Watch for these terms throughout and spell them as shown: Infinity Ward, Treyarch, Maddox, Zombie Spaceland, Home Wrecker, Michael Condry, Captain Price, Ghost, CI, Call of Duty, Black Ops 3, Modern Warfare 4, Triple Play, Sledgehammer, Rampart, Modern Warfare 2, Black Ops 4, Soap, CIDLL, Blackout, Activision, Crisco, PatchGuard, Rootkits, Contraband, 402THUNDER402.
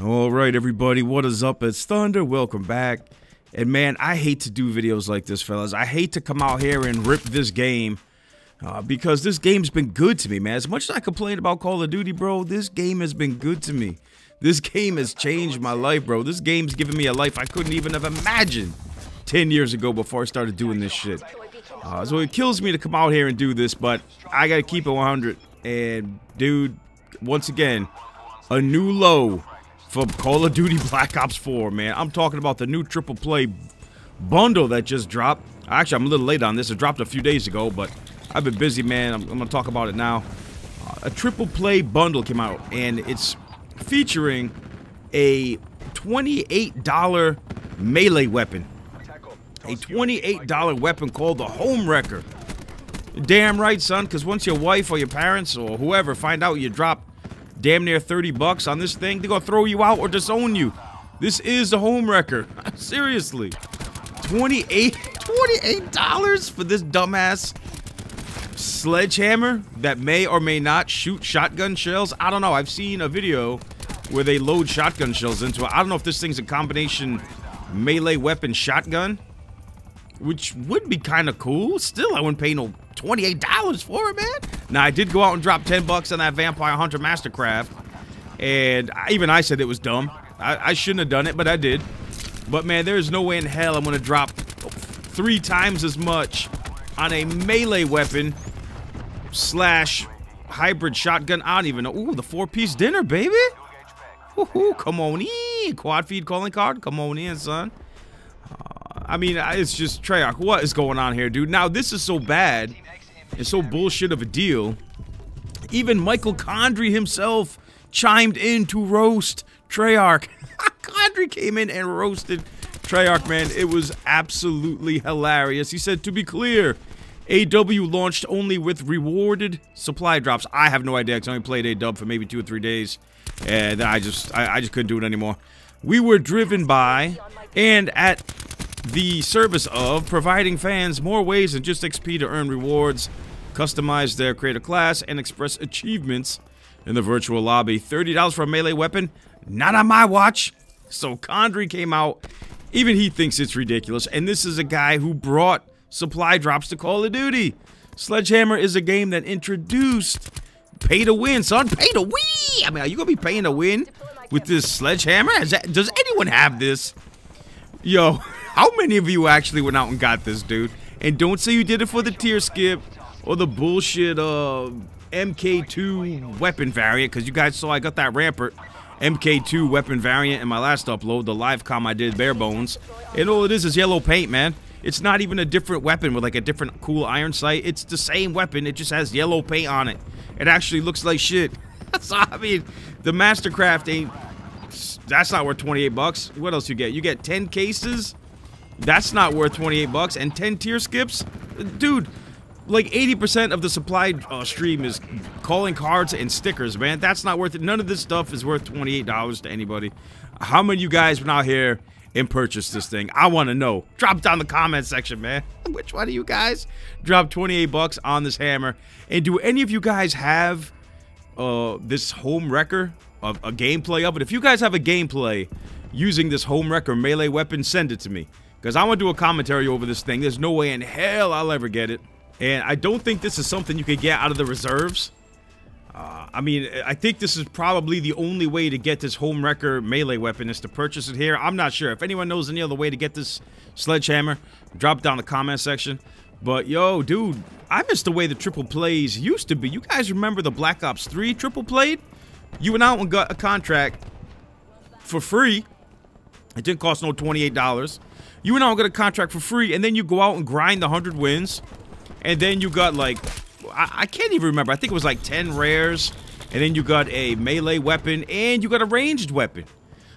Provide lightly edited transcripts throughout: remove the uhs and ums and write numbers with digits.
Alright everybody, what is up? It's Thunder, welcome back. And man, I hate to do videos like this, fellas. I hate to come out here and rip this game, because this game's been good to me, man. As much as I complain about Call of Duty, bro, this game has been good to me. This game has changed my life, bro. This game's given me a life I couldn't even have imagined 10 years ago before I started doing this shit. So it kills me to come out here and do this, but I gotta keep it 100. And dude, once again, a new low from Call of Duty Black Ops 4, man. I'm talking about the new triple play bundle that just dropped. Actually, I'm a little late on this. It dropped a few days ago, but I've been busy, man. I'm going to talk about it now. A triple play bundle came out, and it's featuring a $28 melee weapon. A $28 weapon called the Home Wrecker. Damn right, son, because once your wife or your parents or whoever find out you dropped damn near 30 bucks on this thing, they're gonna throw you out or disown you. This is the Home Wrecker. Seriously. $28 for this dumbass sledgehammer that may or may not shoot shotgun shells. I don't know. I've seen a video where they load shotgun shells into it. I don't know if this thing's a combination melee weapon shotgun, which would be kind of cool. Still, I wouldn't pay no $28 for it, man. Now, I did go out and drop 10 bucks on that Vampire Hunter Mastercraft, and even I said it was dumb. I shouldn't have done it, but I did. But, man, there's no way in hell I'm going to drop 3 times as much on a melee weapon slash hybrid shotgun. I don't even know. Ooh, the 4-piece dinner, baby. Woohoo, come on in. Quad feed calling card. Come on in, son. I mean, it's just Treyarch. What is going on here, dude? Now, this is so bad. It's so bullshit of a deal. Even Michael Condry himself chimed in to roast Treyarch. Condry came in and roasted Treyarch, man. It was absolutely hilarious. He said, to be clear, AW launched only with rewarded supply drops. I have no idea because I only played AW for maybe 2 or 3 days. And I just couldn't do it anymore. We were driven by and at the service of providing fans more ways than just XP to earn rewards, customize their creator class, and express achievements in the virtual lobby. $30 for a melee weapon? Not on my watch. So Condry came out. Even he thinks it's ridiculous. And this is a guy who brought supply drops to Call of Duty. Sledgehammer is a game that introduced pay to win, son. Pay to win! I mean, are you going to be paying to win with this sledgehammer? Does anyone have this? Yo, how many of you actually went out and got this, dude? And don't say you did it for the tier skip or the bullshit MK2 weapon variant, because you guys saw I got that Rampart MK2 weapon variant in my last upload, the live com I did, bare bones. And all it is yellow paint, man. It's not even a different weapon with like a different cool iron sight. It's the same weapon. It just has yellow paint on it. It actually looks like shit. So, I mean, the Mastercraft ain't... That's not worth 28 bucks. What else you get? You get 10 cases. That's not worth 28 bucks. And 10 tier skips? Dude, like 80% of the supply stream is calling cards and stickers, man. That's not worth it. None of this stuff is worth $28 to anybody. How many of you guys went out here and purchased this thing? I want to know. Drop down the comment section, man. Which one of you guys dropped 28 bucks on this hammer? And do any of you guys have this Home Wrecker? Of a gameplay of it. If you guys have a gameplay using this Home Wrecker melee weapon, send it to me, because I want to do a commentary over this thing. There's no way in hell I'll ever get it, and I don't think this is something you could get out of the reserves. I mean, I think this is probably the only way to get this Home Wrecker melee weapon is to purchase it here. I'm not sure. If anyone knows any other way to get this sledgehammer, drop down the comment section. But yo, dude, I miss the way the triple plays used to be. You guys remember the Black Ops 3 triple played? You went out and got a contract for free. It didn't cost no $28. You went out and got a contract for free, and then you go out and grind the 100 wins. And then you got like, I can't even remember. I think it was like 10 rares. And then you got a melee weapon, and you got a ranged weapon.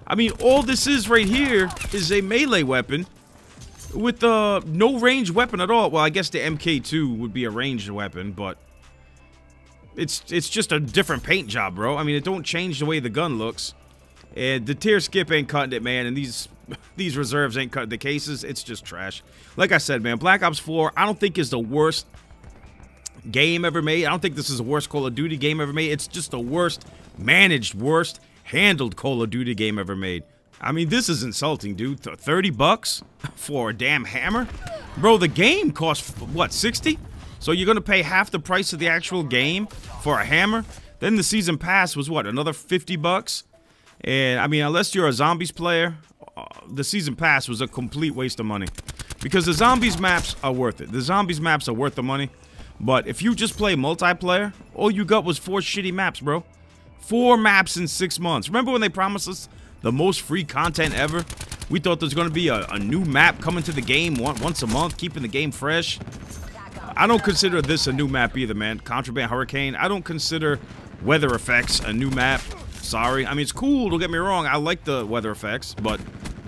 I mean, all this is right here is a melee weapon with no ranged weapon at all. Well, I guess the MK2 would be a ranged weapon, but... It's just a different paint job, bro. I mean, it don't change the way the gun looks. And the tier skip ain't cutting it, man. And these reserves ain't cutting the cases. It's just trash. Like I said, man, Black Ops 4, I don't think is the worst game ever made. I don't think this is the worst Call of Duty game ever made. It's just the worst managed, worst handled Call of Duty game ever made. I mean, this is insulting, dude. 30 bucks for a damn hammer? Bro, the game costs, what, 60? So you're gonna pay half the price of the actual game for a hammer? Then the season pass was, what, another 50 bucks? And, I mean, unless you're a Zombies player, the season pass was a complete waste of money. Because the Zombies maps are worth it. The Zombies maps are worth the money. But if you just play multiplayer, all you got was 4 shitty maps, bro. 4 maps in 6 months. Remember when they promised us the most free content ever? We thought there's going to be a new map coming to the game once a month, keeping the game fresh. I don't consider this a new map either, man. Contraband, Hurricane. I don't consider weather effects a new map. Sorry. I mean, it's cool. Don't get me wrong. I like the weather effects, but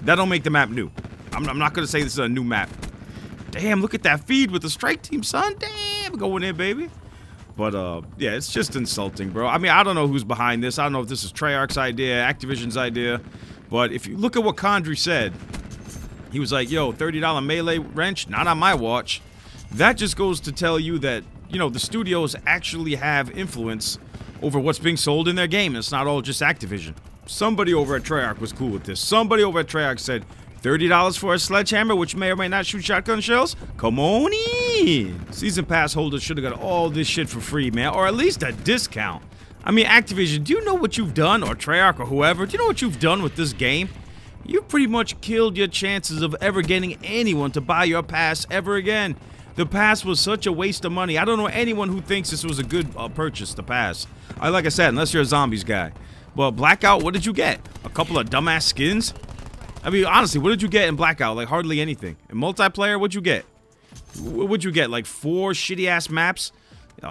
that don't make the map new. I'm not going to say this is a new map. Damn, look at that feed with the strike team, son. Damn, going in, baby. But, yeah, it's just insulting, bro. I mean, I don't know who's behind this. I don't know if this is Treyarch's idea, Activision's idea. But if you look at what Condry said, he was like, yo, $30 melee wrench, not on my watch. That just goes to tell you that, you know, the studios actually have influence over what's being sold in their game. It's not all just Activision. Somebody over at Treyarch was cool with this. Somebody over at Treyarch said, $30 for a sledgehammer, which may or may not shoot shotgun shells? Come on in! Season pass holders should have got all this shit for free, man, or at least a discount. I mean, Activision, do you know what you've done? Or Treyarch or whoever, do you know what you've done with this game? You've pretty much killed your chances of ever getting anyone to buy your pass ever again. The pass was such a waste of money. I don't know anyone who thinks this was a good purchase, the pass. Like I said, unless you're a Zombies guy. But Blackout, what did you get? A couple of dumbass skins? I mean, honestly, what did you get in Blackout? Like, hardly anything. In multiplayer, what'd you get? What'd you get? Like, 4 shitty-ass maps?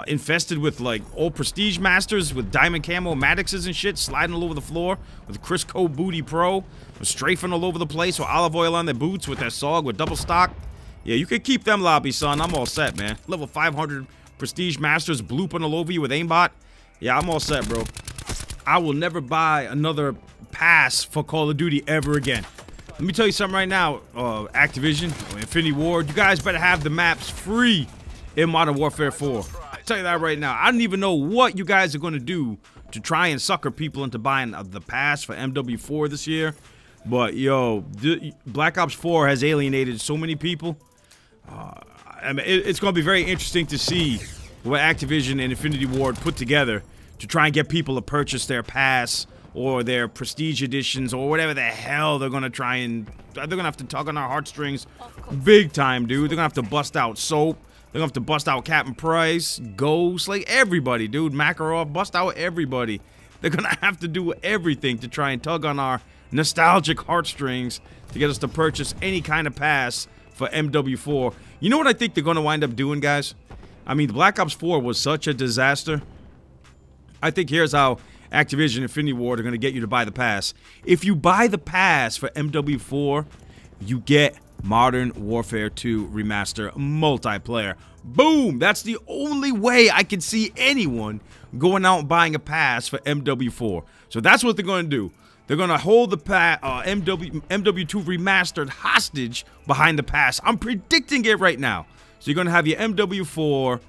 Infested with, like, old Prestige Masters with Diamond Camo Maddoxes and shit sliding all over the floor with Crisco Booty Pro strafing all over the place with olive oil on their boots with their SOG with double stock. Yeah, you can keep them lobbies, son. I'm all set, man. Level 500 Prestige Masters blooping all over you with aimbot. Yeah, I'm all set, bro. I will never buy another pass for Call of Duty ever again. Let me tell you something right now, Activision, Infinity Ward, you guys better have the maps free in Modern Warfare 4. I tell you that right now. I don't even know what you guys are going to do to try and sucker people into buying the pass for MW4 this year. But, yo, Black Ops 4 has alienated so many people. I mean, it's going to be very interesting to see what Activision and Infinity Ward put together to try and get people to purchase their pass or their prestige editions, or whatever the hell they're gonna try and... They're gonna have to tug on our heartstrings big time, dude. They're gonna have to bust out Soap. They're gonna have to bust out Captain Price, Ghost, like everybody, dude. Makarov, bust out everybody. They're gonna have to do everything to try and tug on our nostalgic heartstrings to get us to purchase any kind of pass for MW4. You know what I think they're gonna wind up doing, guys? I mean, Black Ops 4 was such a disaster. I think here's how Activision, Infinity Ward are going to get you to buy the pass. If you buy the pass for MW4, you get Modern Warfare 2 Remaster Multiplayer. Boom! That's the only way I can see anyone going out and buying a pass for MW4. So that's what they're going to do. They're going to hold the MW2 Remastered hostage behind the pass. I'm predicting it right now. So you're going to have your MW4...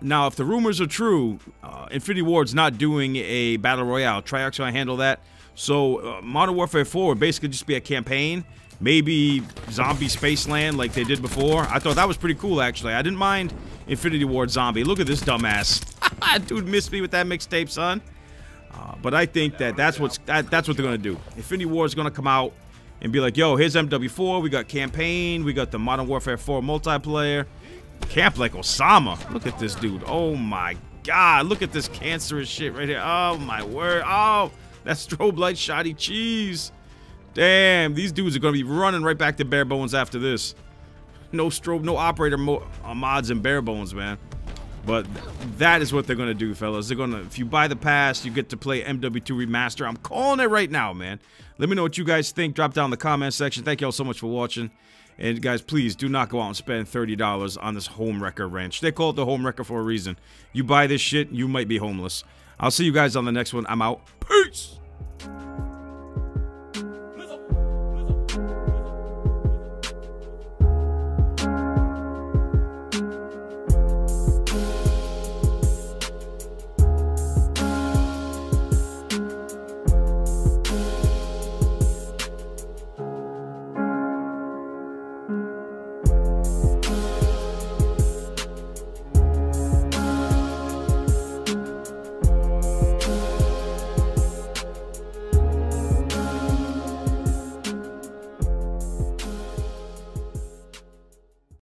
now, if the rumors are true, Infinity Ward's not doing a Battle Royale. Treyarch's going to handle that. So, Modern Warfare 4 would basically just be a campaign. Maybe Zombie Spaceland like they did before. I thought that was pretty cool, actually. I didn't mind Infinity Ward Zombie. Look at this dumbass. Dude missed me with that mixtape, son. But I think that's what they're going to do. Infinity Ward's going to come out and be like, yo, here's MW4. We got campaign. We got the Modern Warfare 4 multiplayer. Camp like Osama. Look at this dude. Oh my god. Look at this cancerous shit right here. Oh my word. Oh, that strobe light shoddy cheese. Damn, these dudes are going to be running right back to bare bones after this. No strobe, no operator mods and bare bones, man. But that is what they're going to do, fellas. They're going to, if you buy the pass, you get to play MW2 Remaster. I'm calling it right now, man. Let me know what you guys think. Drop down in the comment section. Thank you all so much for watching. And guys, please do not go out and spend $30 on this Home Wrecker wrench. They call it the Home Wrecker for a reason. You buy this shit, you might be homeless. I'll see you guys on the next one. I'm out. Peace!